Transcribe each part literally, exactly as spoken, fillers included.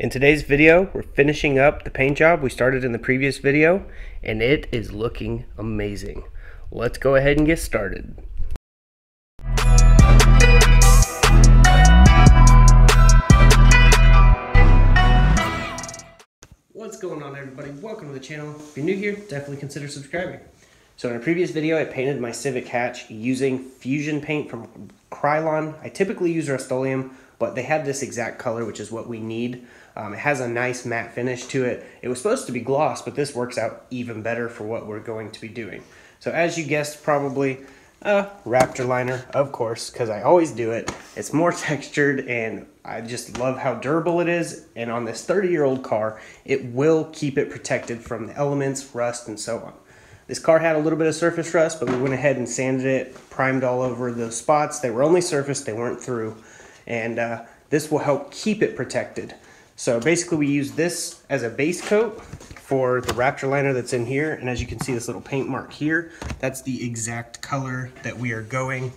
In today's video, we're finishing up the paint job we started in the previous video, and it is looking amazing. Let's go ahead and get started. What's going on, everybody? Welcome to the channel. If you're new here, definitely consider subscribing. So in a previous video, I painted my Civic Hatch using Fusion paint from Krylon. I typically use Rust-Oleum, but they have this exact color, which is what we need. Um, it has a nice matte finish to it. It was supposed to be gloss, but this works out even better for what we're going to be doing. So as you guessed, probably a Raptor liner, of course, because I always do it. It's more textured, and I just love how durable it is. And on this thirty-year-old car, it will keep it protected from the elements, rust, and so on. This car had a little bit of surface rust, but we went ahead and sanded it, primed all over those spots. They were only surface, they weren't through. And uh, this will help keep it protected. So basically we use this as a base coat for the Raptor liner that's in here. And as you can see, this little paint mark here, that's the exact color that we are going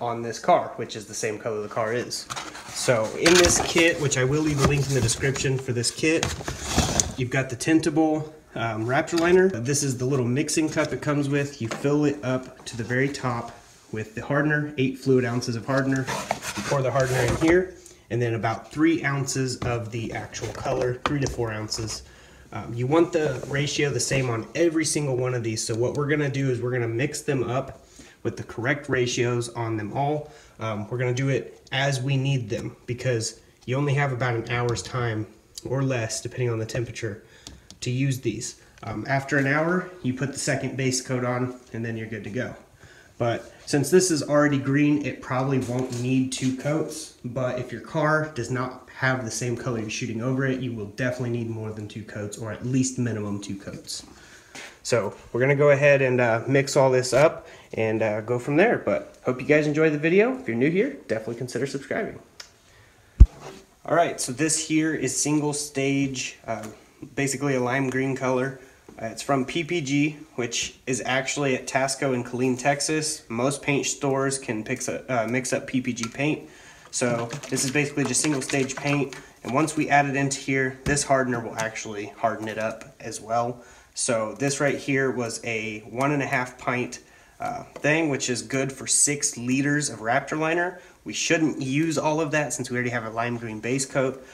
on this car, which is the same color the car is. So in this kit, which I will leave a link in the description for this kit, you've got the tintable um, Raptor liner. This is the little mixing cup it comes with. You fill it up to the very top with the hardener, eight fluid ounces of hardener. You pour the hardener in here, and then about three ounces of the actual color, three to four ounces. Um, you want the ratio the same on every single one of these. So what we're gonna do is we're gonna mix them up with the correct ratios on them all. Um, we're gonna do it as we need them, because you only have about an hour's time or less, depending on the temperature, to use these. Um, after an hour, you put the second base coat on, and then you're good to go. But since this is already green, it probably won't need two coats. But if your car does not have the same color you're shooting over it, you will definitely need more than two coats, or at least minimum two coats. So we're going to go ahead and uh, mix all this up and uh, go from there. But hope you guys enjoy the video. If you're new here, definitely consider subscribing. All right, so this here is single stage, uh, basically a lime green color. Uh, it's from P P G, which is actually at Tasco in Killeen, Texas. Most paint stores can mix up, uh, mix up P P G paint. So this is basically just single stage paint. And once we add it into here, this hardener will actually harden it up as well. So this right here was a one and a half pint uh, thing, which is good for six liters of Raptor liner. We shouldn't use all of that since we already have a lime green base coat.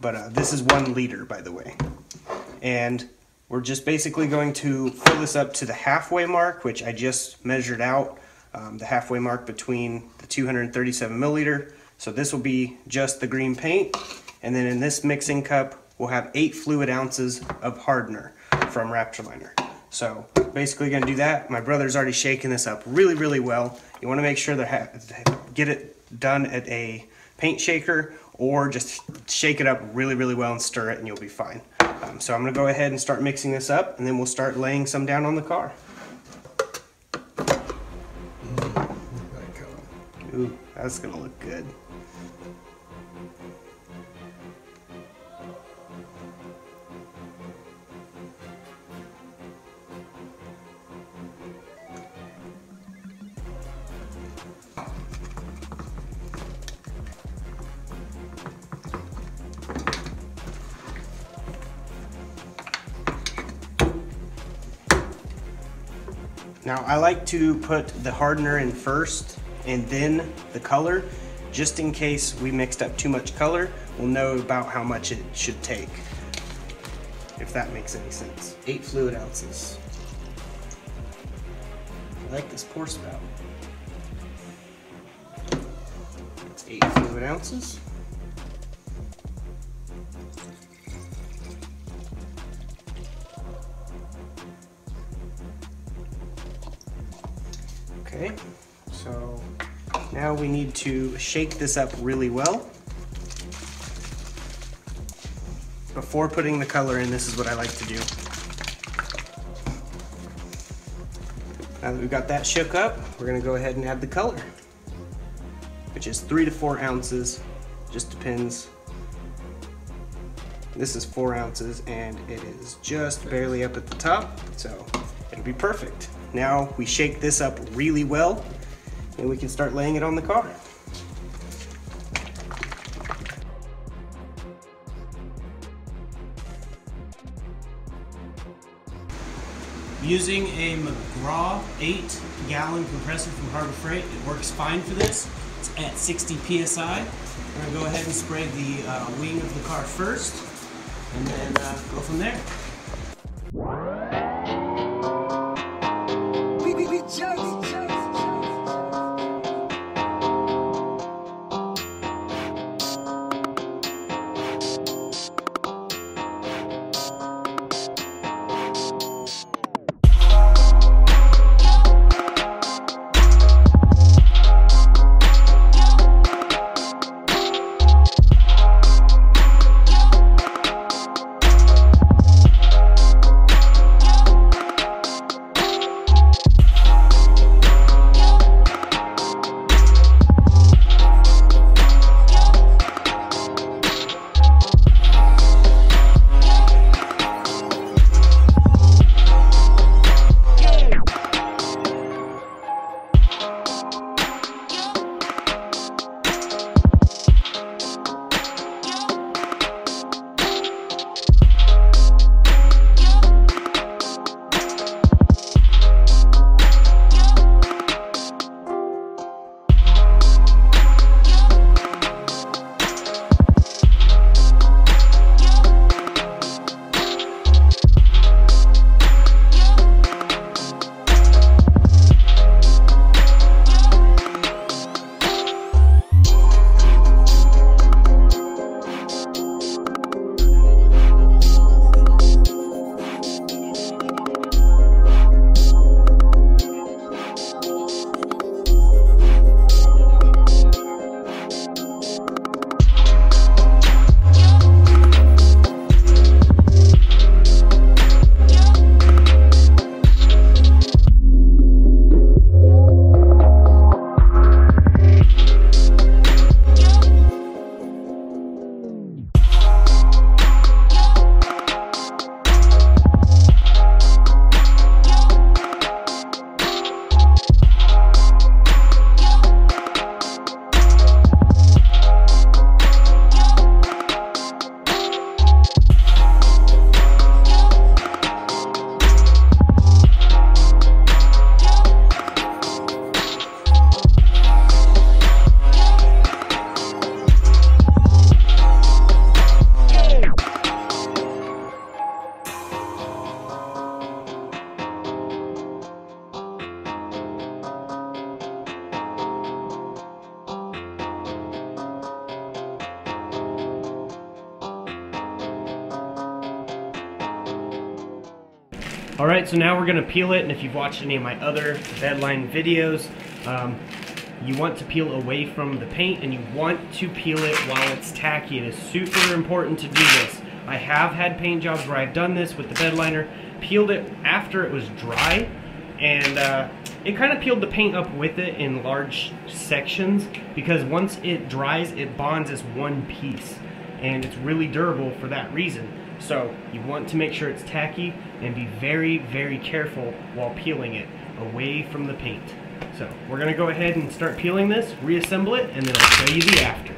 But uh, this is one liter, by the way. And we're just basically going to fill this up to the halfway mark, which I just measured out, um, the halfway mark between the two hundred thirty-seven milliliter. So this will be just the green paint. And then in this mixing cup, we'll have eight fluid ounces of hardener from Raptor liner. So basically gonna do that. My brother's already shaking this up really, really well. You wanna make sure that get it done at a paint shaker, or just shake it up really, really well and stir it, and you'll be fine. Um, so I'm gonna go ahead and start mixing this up, and then we'll start laying some down on the car. Ooh, that's gonna look good. Now, I like to put the hardener in first and then the color, just in case we mixed up too much color. We'll know about how much it should take, if that makes any sense. Eight fluid ounces. I like this pour spout. That's eight fluid ounces. Okay, so now we need to shake this up really well. Before putting the color in, this is what I like to do. Now that we've got that shook up, we're gonna go ahead and add the color, which is three to four ounces, just depends. This is four ounces and it is just barely up at the top, so it'll be perfect. Now we shake this up really well, and we can start laying it on the car. I'm using a McGraw eight gallon compressor from Harbor Freight. It works fine for this. It's at sixty P S I. I'm going to go ahead and spray the uh, wing of the car first, and then uh, go from there. All right, so now we're gonna peel it, and if you've watched any of my other bedline videos, um, you want to peel away from the paint, and you want to peel it while it's tacky. It is super important to do this. I have had paint jobs where I've done this with the bedliner, peeled it after it was dry, and uh, it kind of peeled the paint up with it in large sections, because once it dries, it bonds as one piece, and it's really durable for that reason. So you want to make sure it's tacky and be very, very careful while peeling it away from the paint. So we're gonna go ahead and start peeling this, reassemble it, and then I'll show you the after.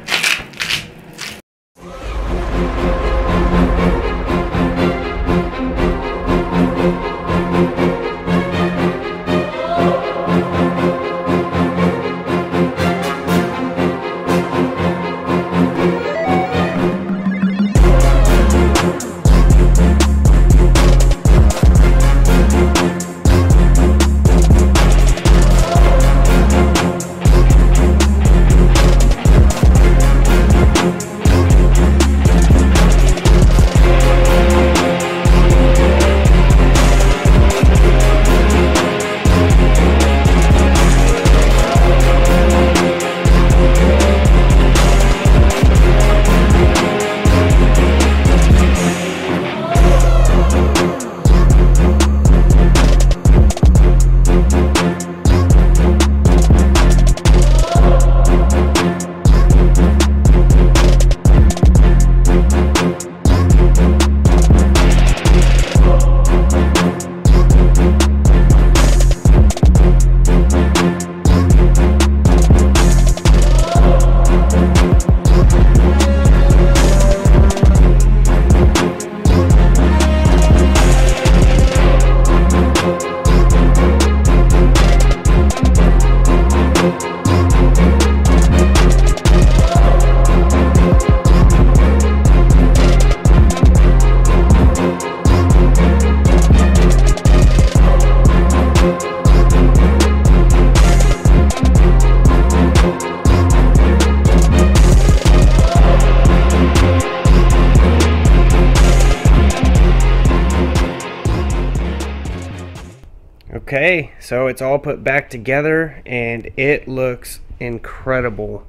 Okay, so it's all put back together and it looks incredible.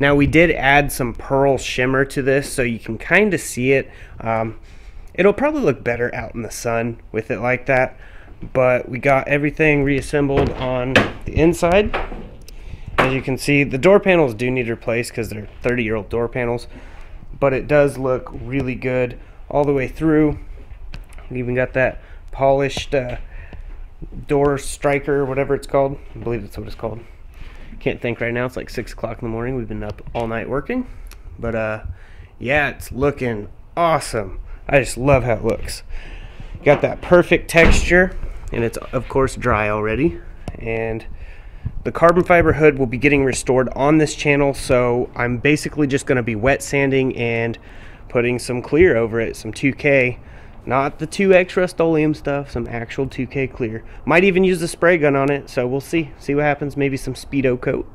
Now we did add some pearl shimmer to this, so you can kind of see it. Um, it'll probably look better out in the sun with it like that, but we got everything reassembled on the inside. As you can see, the door panels do need replaced because they're thirty year old door panels, but it does look really good all the way through. We even got that polished uh, door striker, whatever it's called. I believe that's what it's called. Can't think right now. It's like six o'clock in the morning. We've been up all night working, but uh, yeah, it's looking awesome. I just love how it looks. Got that perfect texture, and it's of course dry already. And the carbon fiber hood will be getting restored on this channel, so I'm basically just going to be wet sanding and putting some clear over it, some two K. Not the two X Rust-Oleum stuff, some actual two K clear. Might even use the spray gun on it, so we'll see. See what happens, maybe some Speedo coat.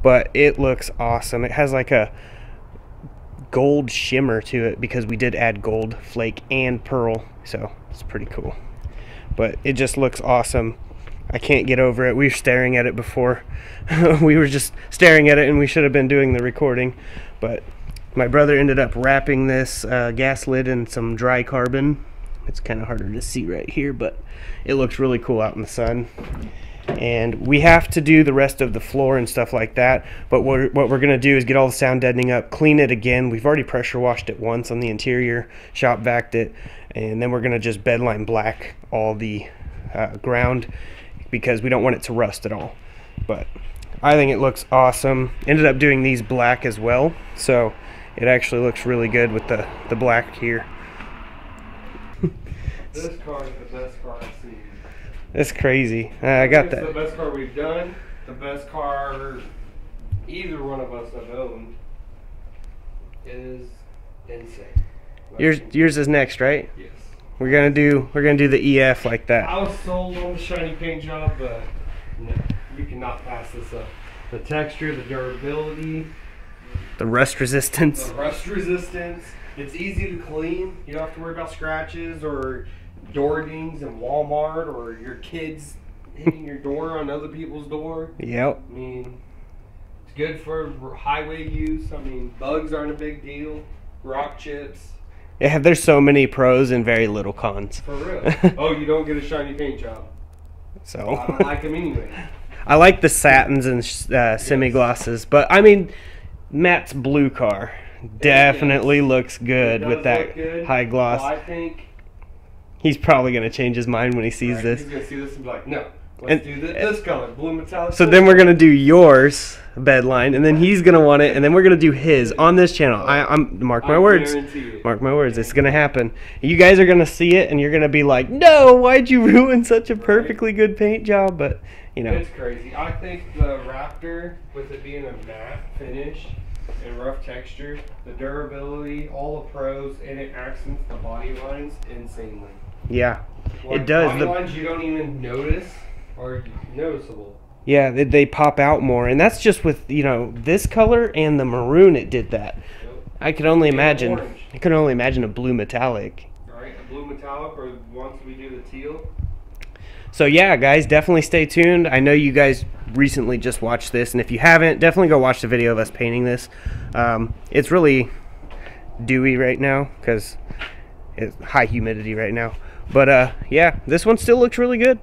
But it looks awesome. It has like a gold shimmer to it because we did add gold flake and pearl, so it's pretty cool. But it just looks awesome. I can't get over it. We were staring at it before. We were just staring at it, and we should have been doing the recording, but my brother ended up wrapping this uh, gas lid in some dry carbon. It's kind of harder to see right here, but it looks really cool out in the sun. And we have to do the rest of the floor and stuff like that, but what, what we're going to do is get all the sound deadening up, clean it again. We've already pressure washed it once on the interior, shop vacuumed it, and then we're going to just bedline black all the uh, ground because we don't want it to rust at all. But I think it looks awesome. Ended up doing these black as well, so it actually looks really good with the, the black here. This car is the best car I've seen. That's crazy. Uh, I got it's that. It's the best car we've done, the best car either one of us have owned. It is insane. Like, yours, yours is next, right? Yes. We're gonna do we're gonna do the E F like that. I was sold on the shiny paint job, but no, you cannot pass this up. The texture, the durability, the rust resistance. The rust resistance. It's easy to clean. You don't have to worry about scratches or door dings in Walmart or your kids hitting your door on other people's door. Yep. I mean, it's good for highway use. I mean, bugs aren't a big deal. Rock chips. Yeah, there's so many pros and very little cons. For real. Oh, you don't get a shiny paint job. So. I don't like them anyway. I like the satins and uh, semi-glosses, but I mean, Matt's blue car definitely yes. looks good with that good. high gloss. Well, I think he's probably going to change his mind when he sees right, this. He's going to see this and be like, no, let's and, do this, and, this color, blue metallic. So color. Then we're going to do yours, bedline, and then he's going to want it, and then we're going to do his on this channel. I, I'm Mark my I words. Mark my words. It's going to happen. You guys are going to see it, and you're going to be like, no, why'd you ruin such a perfectly good paint job? But, you know. It's crazy. I think the Raptor, with it being a matte finish and rough texture, the durability, all the pros, and it accents the body lines insanely. Yeah, like it does. Body the lines you don't even notice are noticeable. Yeah, they, they pop out more, and that's just with, you know, this color and the maroon. It did that. Yep. I could only and imagine. Orange. I could only imagine a blue metallic. All right, a blue metallic, or once we do the teal. So yeah, guys, definitely stay tuned. I know you guys recently just watched this, and if you haven't, definitely go watch the video of us painting this. Um, it's really dewy right now because it's high humidity right now. But uh, yeah, this one still looks really good.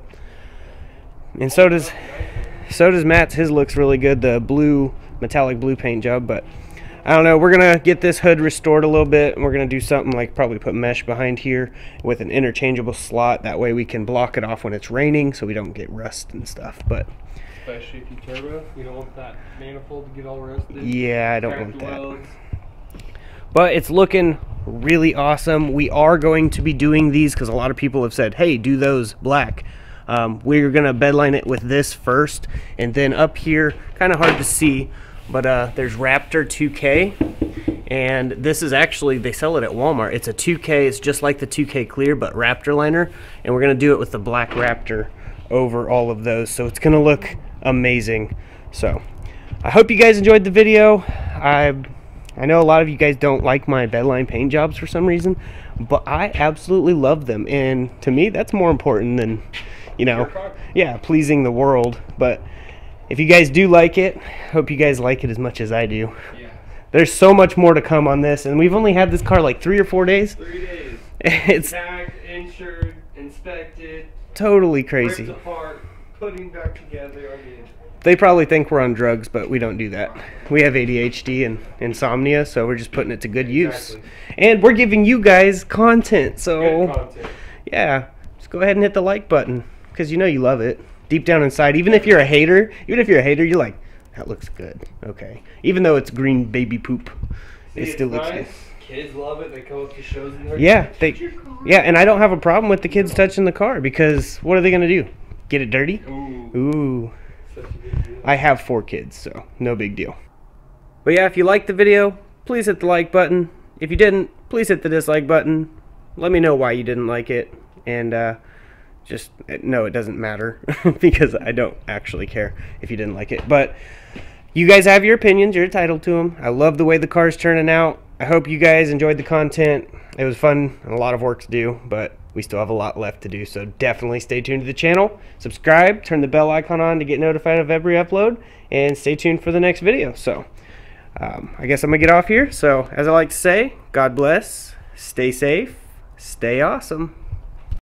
And so does so does Matt's. His looks really good, the blue metallic blue paint job. But I don't know, we're gonna get this hood restored a little bit, and we're gonna do something like probably put mesh behind here with an interchangeable slot. That way we can block it off when it's raining so we don't get rust and stuff. But especially if you turbo, you don't want that manifold to get all rusted. Yeah, I don't want that. Welds. But it's looking really awesome. We are going to be doing these because a lot of people have said, hey, do those black. Um, we're gonna bedline it with this first, and then up here, kind of hard to see, but uh, there's Raptor two K, and this is actually, they sell it at Walmart. It's a two K, it's just like the two K clear, but Raptor liner, and we're gonna do it with the black Raptor over all of those, so it's gonna look amazing. So I hope you guys enjoyed the video. I I know a lot of you guys don't like my bedline paint jobs for some reason, but I absolutely love them, and to me that's more important than you know, yeah, pleasing the world. But if you guys do like it, hope you guys like it as much as I do. Yeah. There's so much more to come on this, and we've only had this car like three or four days. Three days. It's tagged, insured, inspected. Totally crazy. Ripped apart, putting back together. I mean, they probably think we're on drugs, but we don't do that. We have A D H D and insomnia, so we're just putting it to good exactly. use. And we're giving you guys content, so content. Yeah, just go ahead and hit the like button, because you know you love it. Deep down inside, even if you're a hater, even if you're a hater, you're like, that looks good, okay. Even though it's green baby poop, See, it still looks nice. Good. Kids love it. They come up to shows and they're yeah, like, they, yeah, and I don't have a problem with the kids touching the car, because what are they gonna do? Get it dirty? Ooh. Ooh. I have four kids, so no big deal. But yeah, if you liked the video, please hit the like button. If you didn't, please hit the dislike button. Let me know why you didn't like it, and uh, just no, it doesn't matter because I don't actually care if you didn't like it. But you guys have your opinions; you're entitled to them. I love the way the car's turning out. I hope you guys enjoyed the content. It was fun and a lot of work to do, but we still have a lot left to do, so definitely stay tuned to the channel. Subscribe, turn the bell icon on to get notified of every upload, and stay tuned for the next video. So um, I guess I'm gonna get off here. So as I like to say, God bless, stay safe, stay awesome.